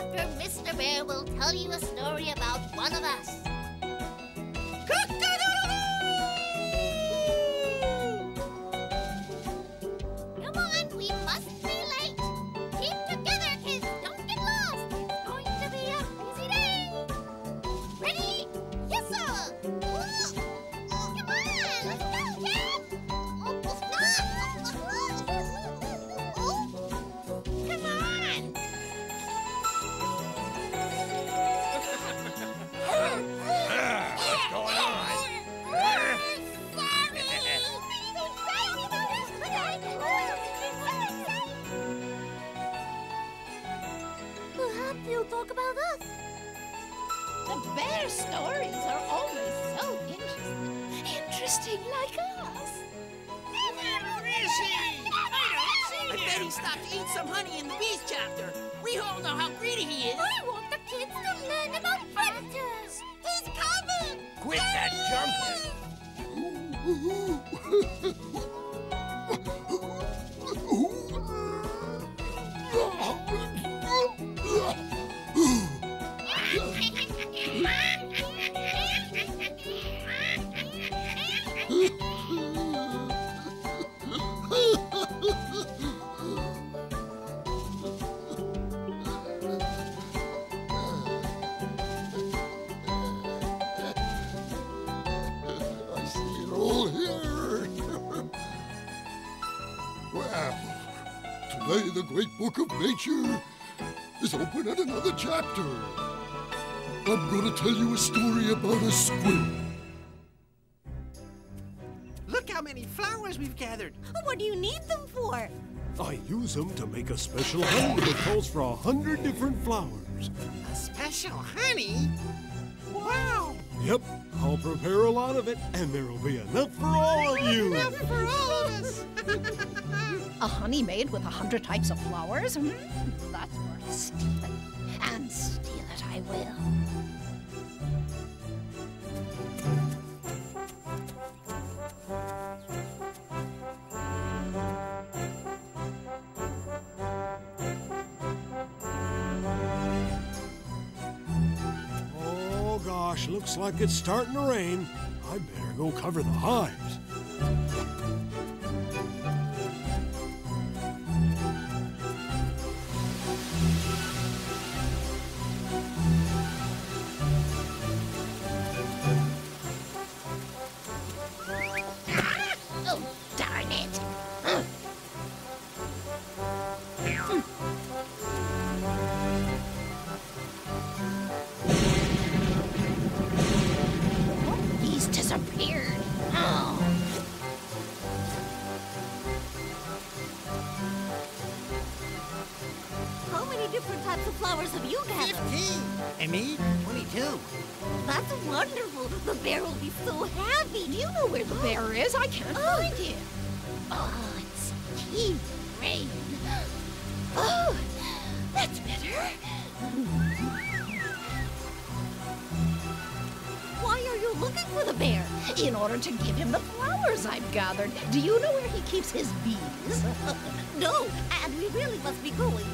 after Mr. Bear will tell you a story about one of us. Cock-a-doodle-doo! Come on, we mustn't be late. Keep together, kids. Don't get lost. It's going to be a busy day. Ready? Yes, sir. Come on, let's go, kids. You'll talk about us. The bear stories are always so interesting. Interesting like us. Where is he? I don't see him. I bet he stopped to eat some honey in the bees chapter. We all know how greedy he is. I want the kids to learn about predators. He's coming. Quit that jumping. Today, the Great Book of Nature is open at another chapter. I'm going to tell you a story about a squirrel. Look how many flowers we've gathered. What do you need them for? I use them to make a special honey that calls for 100 different flowers. A special honey? Wow! Yep, I'll prepare a lot of it, and there'll be enough for all of you. Enough for all of us. A honey made with 100 types of flowers? That's worth stealing. And steal it I will. Oh gosh, looks like it's starting to rain. I'd better go cover the hives. Different types of flowers have you gathered? 15! And me? 22. That's wonderful. The bear will be so happy. Do you know where the bear is? I can't find him. Oh, it's deep rain. Oh, that's better. Why are you looking for the bear? In order to give him the flowers I've gathered. Do you know where he keeps his bees? No, and we really must be going.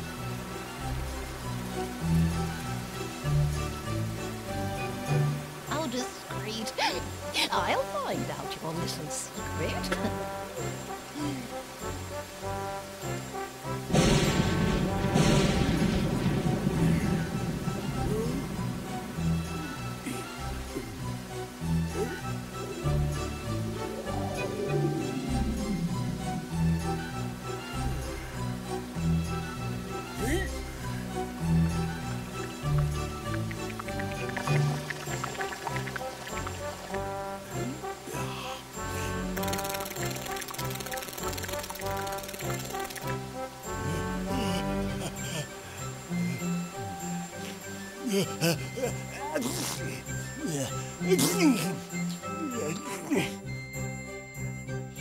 How discreet. I'll find out your little secret.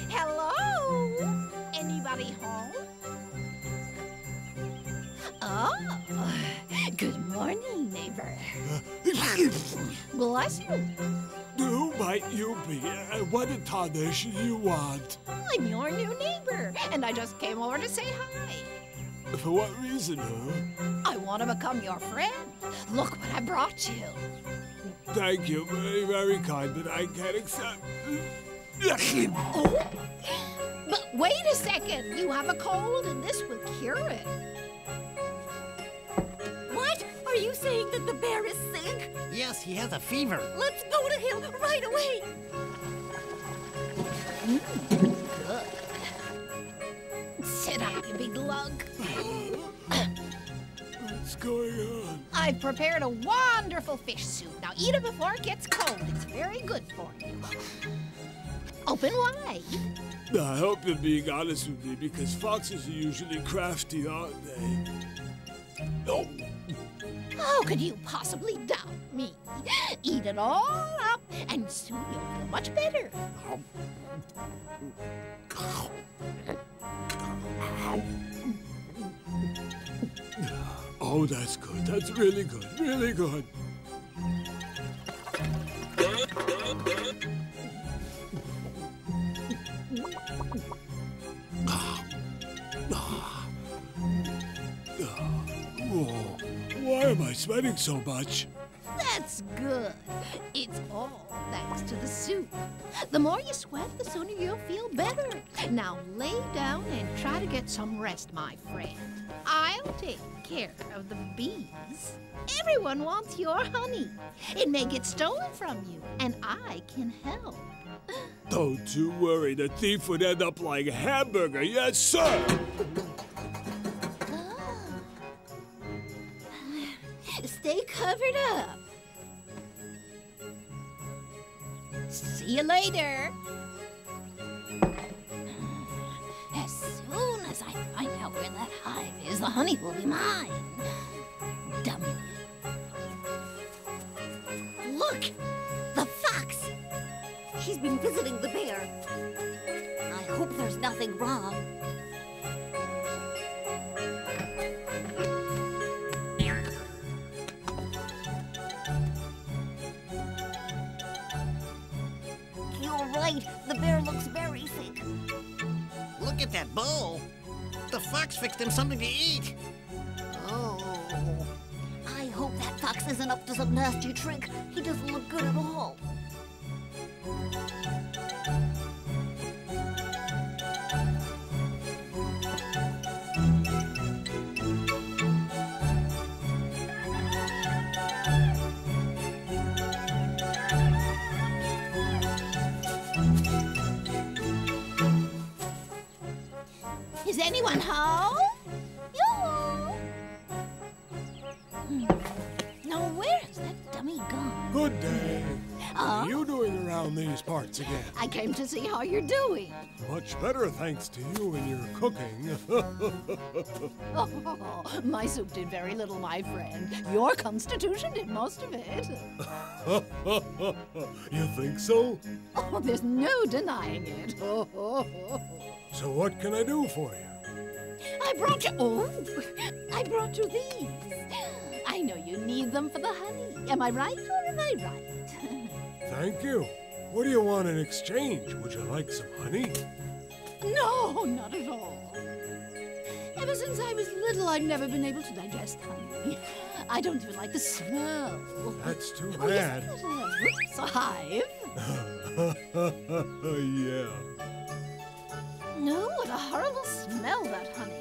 Hello? Anybody home? Oh, good morning, neighbor. Bless you. Who might you be? What tarnish you want? I'm your new neighbor, and I just came over to say hi. For what reason, huh? I want to become your friend. Look what I brought you. Thank you. Very, very kind, but I can't accept. Oh. But wait a second. You have a cold, and this will cure it. What? Are you saying that the bear is sick? Yes, he has a fever. Let's go to him right away. Good. Sit up, you big lug. What's going on? I've prepared a wonderful fish soup. Now eat it before it gets cold. It's very good for you. Open wide. I hope you're being honest with me, because foxes are usually crafty, aren't they? No. How could you possibly doubt me? Eat it all up, and soon you'll feel much better. Oh, that's good. That's really good. Really good. Why am I sweating so much? That's good. It's all thanks to the soup. The more you sweat, the sooner you'll feel better. Now lay down and try to get some rest, my friend. I'll take care of the bees. Everyone wants your honey. It may get stolen from you, and I can help. Don't you worry. The thief would end up like a hamburger. Yes, sir! Stay covered up. See you later. As soon as I find out where that hive is, the honey will be mine. Dummy. Look! The fox! He's been visiting the bear. I hope there's nothing wrong. The bear looks very sick. Look at that bowl. The fox fixed him something to eat. Oh. I hope that fox isn't up to some nasty trick. He doesn't look good at all. Is anyone home? Yoo-hoo! Now, where has that dummy gone? Good day. What are you doing around these parts again? I came to see how you're doing. Much better, thanks to you and your cooking. Oh, my soup did very little, my friend. Your constitution did most of it. You think so? Oh, there's no denying it. So what can I do for you? I brought you these. I know you need them for the honey. Am I right or am I right? Thank you. What do you want in exchange? Would you like some honey? No, not at all. Ever since I was little, I've never been able to digest honey. I don't even like the smell. That's too bad. Oh, yes, it's a hive. Yeah. No, what a horrible smell, that honey.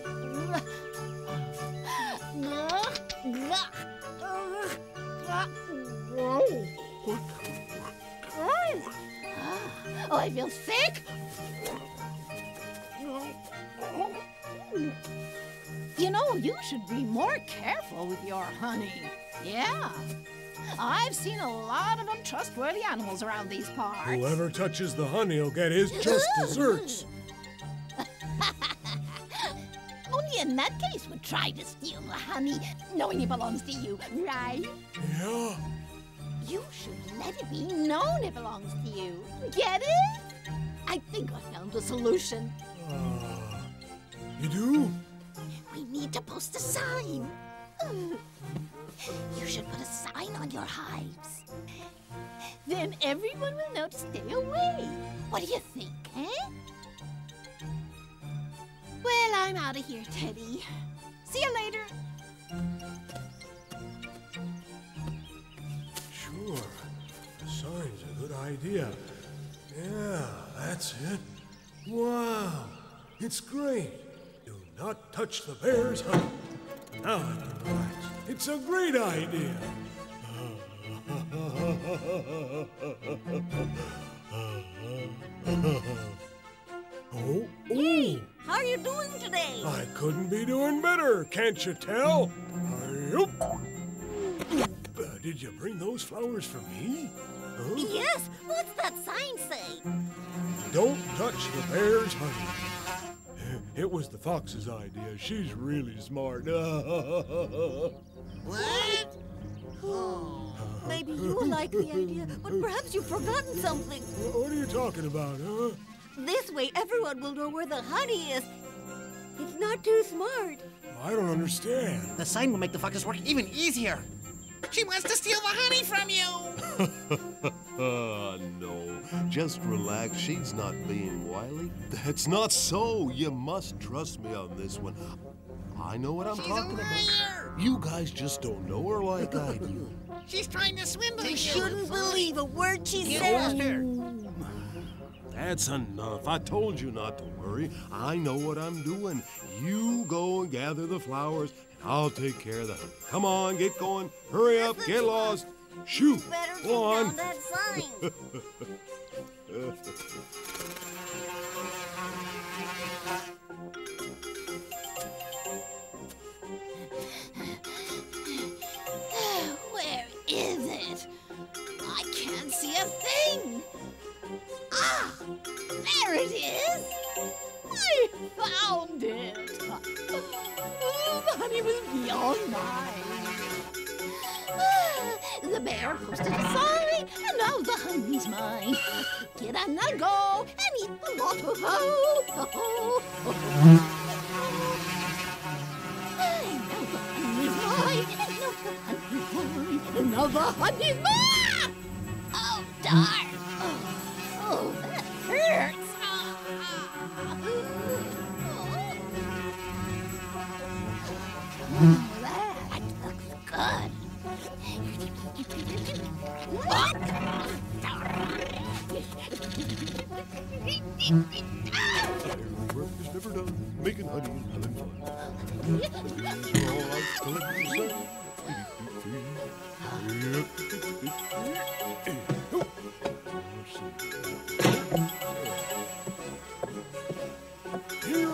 Oh, I feel sick. You know, you should be more careful with your honey. Yeah. I've seen a lot of untrustworthy animals around these parts. Whoever touches the honey will get his just desserts. Only in that case would try to steal the honey, knowing it belongs to you, right? Yeah. You should let it be known it belongs to you. Get it? I think I found a solution. You do? We need to post a sign. You should put a sign on your hives. Then everyone will know to stay away. What do you think, eh? Well, I'm out of here, Teddy. See you later. Sure. Sign's a good idea. Yeah, that's it. Wow, it's great. Do not touch the bear's hump. Now I can relax. It's a great idea. Hey, how are you doing today? I couldn't be doing better, can't you tell? Did you bring those flowers for me? Huh? Yes, what's that sign say? Don't touch the bear's honey. It was the fox's idea. She's really smart. What? Oh, maybe you like the idea, but perhaps you've forgotten something. What are you talking about, huh? This way, everyone will know where the honey is. It's not too smart. I don't understand. The sign will make the fox's work even easier. She wants to steal the honey from you! No, just relax. She's not being wily. That's not so. You must trust me on this one. I know what I'm talking about. She's a liar! You guys just don't know her like I do. She's trying to swindle you. You shouldn't believe a word she said. That's enough. I told you not to worry. I know what I'm doing. You go and gather the flowers. I'll take care of that. Come on, get going. Hurry up, get lost. Shoot. Go on. That sign. Where is it? I can't see a thing. Ah, there it is. I found it. The honey was beyond mine. The bear pushed it aside, and now the honey's mine. Get on the go and eat the lot of ho. And now the honey's mine, and now the honey's mine, and now the honey's mine. Oh, darn. Oh, that hurts. That looks good. What? Work is never done. Making honey and having fun. Here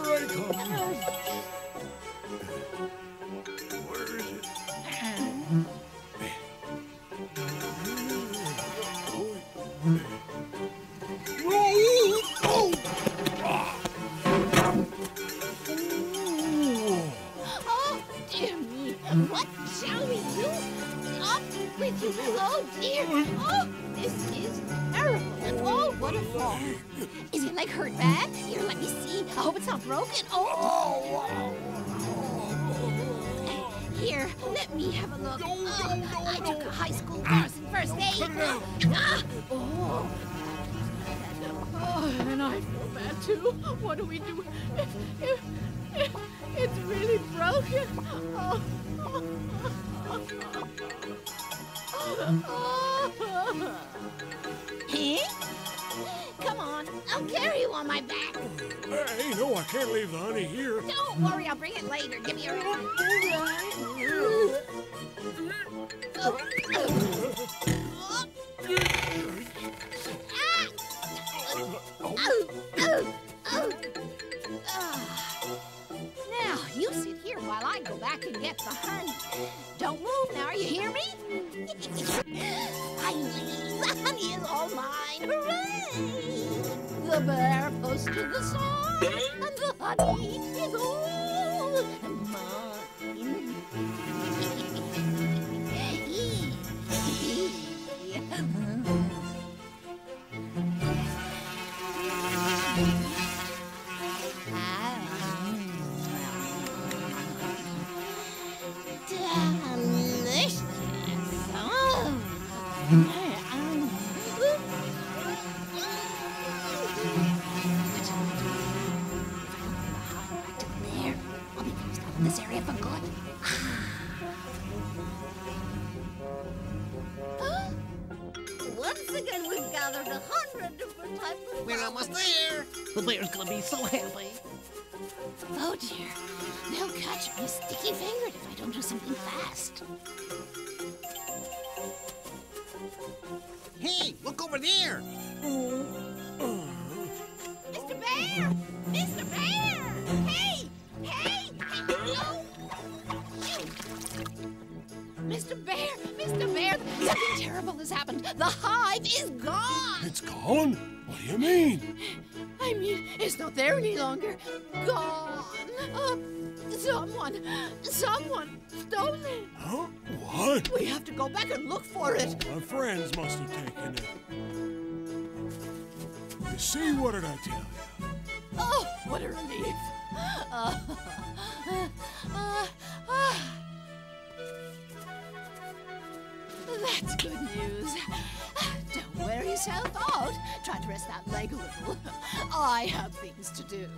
I come. Oh, dear. Oh, this is terrible. Oh, what a fall. Is it, like, hurt bad? Here, let me see. I hope it's not broken. Oh. Here, let me have a look. Oh, I took a high school course in first aid. Oh. Oh, and I feel bad, too. What do we do? It's really broken. Oh. Come on, I'll carry you on my back. Hey, no, I can't leave the honey here. Don't worry, I'll bring it later. Give me your hand. Now, you sit here while I go back and get the honey. Don't move now, you hear me? The honey is all mine, hooray! The bear posted the song, and the honey is all mine. This area for gold. We're almost there. The bear's gonna be so happy. Oh dear, they'll catch me sticky-fingered if I don't do something fast. Hey, look over there! Mr. Bear! Mr. Bear! Hey! Hey! No! Mr. Bear! Mr. Bear! Something terrible has happened! The hive is gone! It's gone? What do you mean? I mean, it's not there any longer. Gone! Someone stole it! Huh? What? We have to go back and look for it. Oh, my friends must have taken it. You see, what did I tell you? Oh, what a relief. That's good news. Don't wear yourself out. Try to rest that leg a little. I have things to do.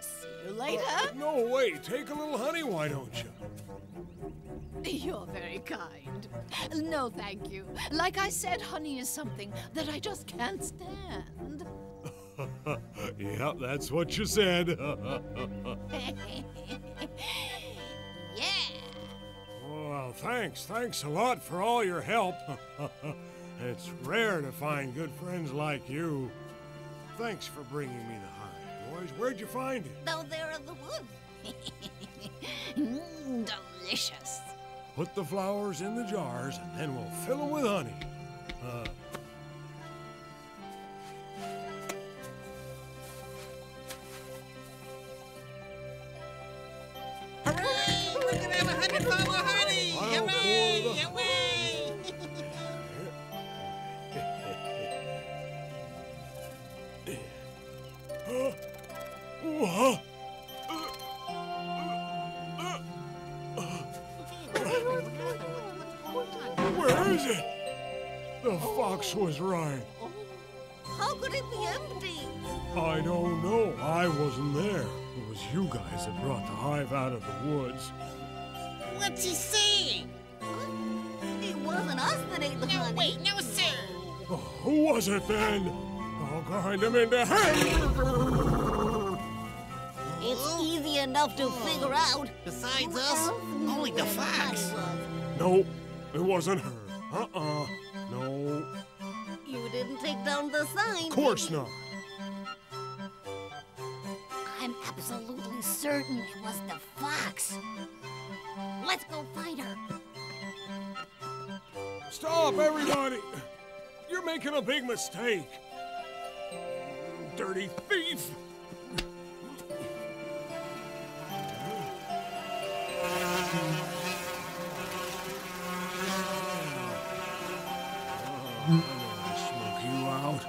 See you later. No way. Take a little honey, why don't you? You're very kind. No, thank you. Like I said, honey is something that I just can't stand. Yeah, that's what you said. Yeah. Well, thanks a lot for all your help. It's rare to find good friends like you. Thanks for bringing me the hive, boys. Where'd you find it? Down there in the woods. Delicious. Put the flowers in the jars, and then we'll fill them with honey. Hooray! We're gonna have a 100-bottle of honey! Hooray! Hooray! Where is it? The fox was right. How could it be empty? I don't know. I wasn't there. It was you guys that brought the hive out of the woods. What's he saying? It wasn't us that ate the honey. Wait, no, sir. Oh, who was it then? I'll grind him into hay. It's easy enough to figure out. Besides us, only the fox. No, it wasn't her. No. You didn't take down the sign. Of course not. I'm absolutely certain it was the fox. Let's go find her. Stop, everybody! You're making a big mistake. Dirty thief! I'm gonna smoke you out.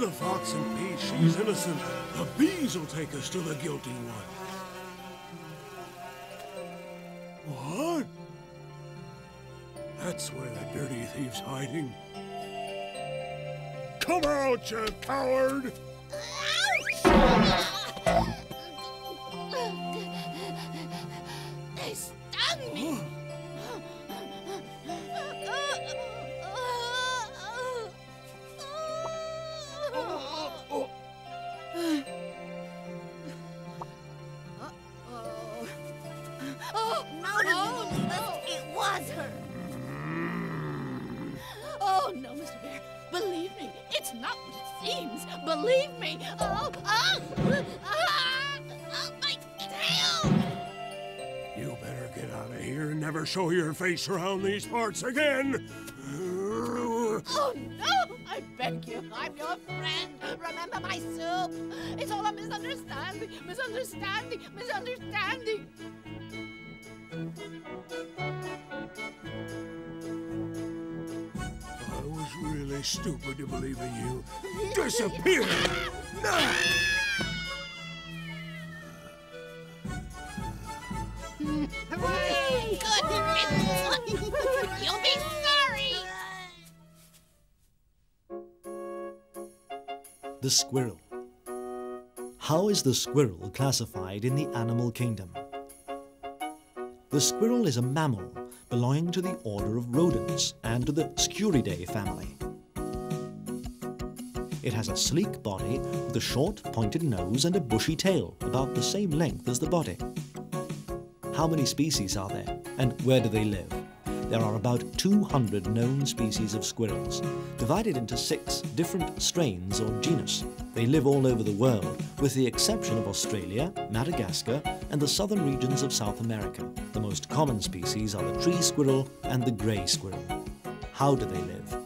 The fox in peace, she's innocent. The bees will take us to the guilty one. What? That's where the dirty thief's hiding. Come out, you coward! They stung me! Believe me! My tail! You better get out of here and never show your face around these parts again! Oh no! I beg you, I'm your friend! Remember my soup! It's all a misunderstanding! Misunderstanding! Misunderstanding! I was really they stupid to believe in you? Disappear! No! Hooray! Good riddance! You'll be sorry! The squirrel. How is the squirrel classified in the animal kingdom? The squirrel is a mammal belonging to the order of rodents and to the Sciuridae family. It has a sleek body with a short, pointed nose and a bushy tail, about the same length as the body. How many species are there, and where do they live? There are about 200 known species of squirrels, divided into 6 different strains or genus. They live all over the world, with the exception of Australia, Madagascar, and the southern regions of South America. The most common species are the tree squirrel and the grey squirrel. How do they live?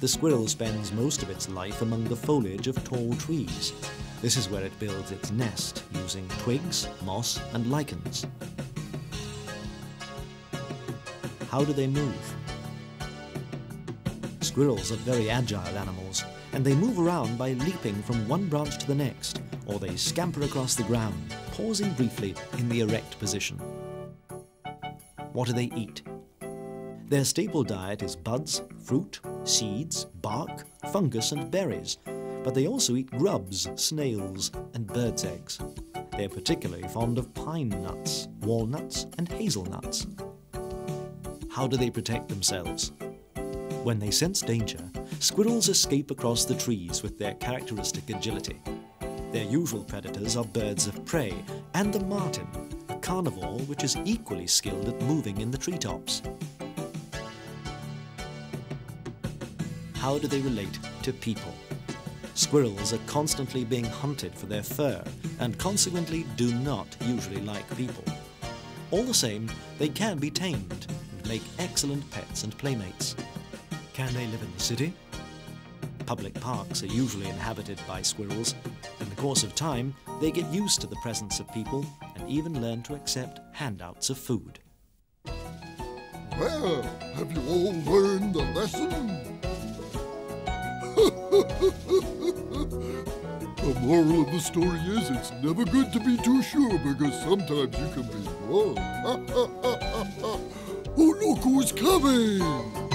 The squirrel spends most of its life among the foliage of tall trees. This is where it builds its nest, using twigs, moss, and lichens. How do they move? Squirrels are very agile animals, and they move around by leaping from one branch to the next, or they scamper across the ground, pausing briefly in the erect position. What do they eat? Their staple diet is buds, fruit, seeds, bark, fungus, and berries, but they also eat grubs, snails, and birds' eggs. They're particularly fond of pine nuts, walnuts, and hazelnuts. How do they protect themselves? When they sense danger, squirrels escape across the trees with their characteristic agility. Their usual predators are birds of prey and the marten, a carnivore which is equally skilled at moving in the treetops. How do they relate to people? Squirrels are constantly being hunted for their fur and consequently do not usually like people. All the same, they can be tamed, make excellent pets and playmates. Can they live in the city? Public parks are usually inhabited by squirrels. In the course of time, they get used to the presence of people and even learn to accept handouts of food. Well, have you all learned the lesson? The moral of the story is it's never good to be too sure because sometimes you can be wrong. Oh, look who's coming!